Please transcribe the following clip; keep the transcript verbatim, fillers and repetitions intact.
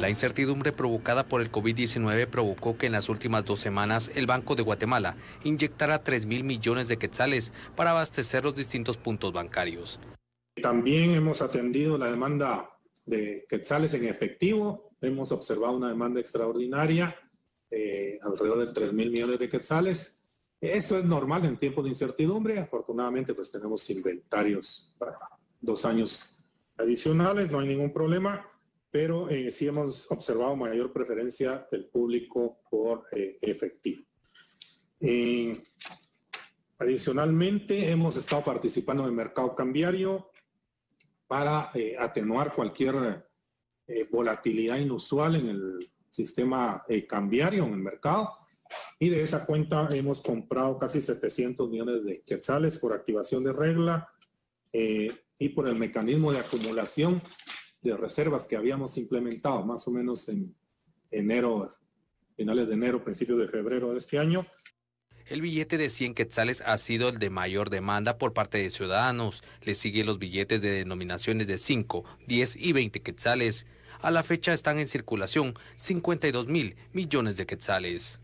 La incertidumbre provocada por el COVID diecinueve provocó que en las últimas dos semanas el Banco de Guatemala inyectara tres mil millones de quetzales para abastecer los distintos puntos bancarios. También hemos atendido la demanda de quetzales en efectivo. Hemos observado una demanda extraordinaria, eh, alrededor de tres mil millones de quetzales. Esto es normal en tiempos de incertidumbre. Afortunadamente, pues tenemos inventarios para dos años adicionales, no hay ningún problema, pero eh, sí hemos observado mayor preferencia del público por eh, efectivo. Eh, adicionalmente, hemos estado participando en el mercado cambiario para eh, atenuar cualquier eh, volatilidad inusual en el sistema eh, cambiario, en el mercado, y de esa cuenta hemos comprado casi setecientos millones de quetzales por activación de regla eh, y por el mecanismo de acumulación de reservas que habíamos implementado más o menos en enero, finales de enero, principios de febrero de este año. El billete de cien quetzales ha sido el de mayor demanda por parte de ciudadanos. Le siguen los billetes de denominaciones de cinco, diez y veinte quetzales. A la fecha están en circulación cincuenta y dos mil millones de quetzales.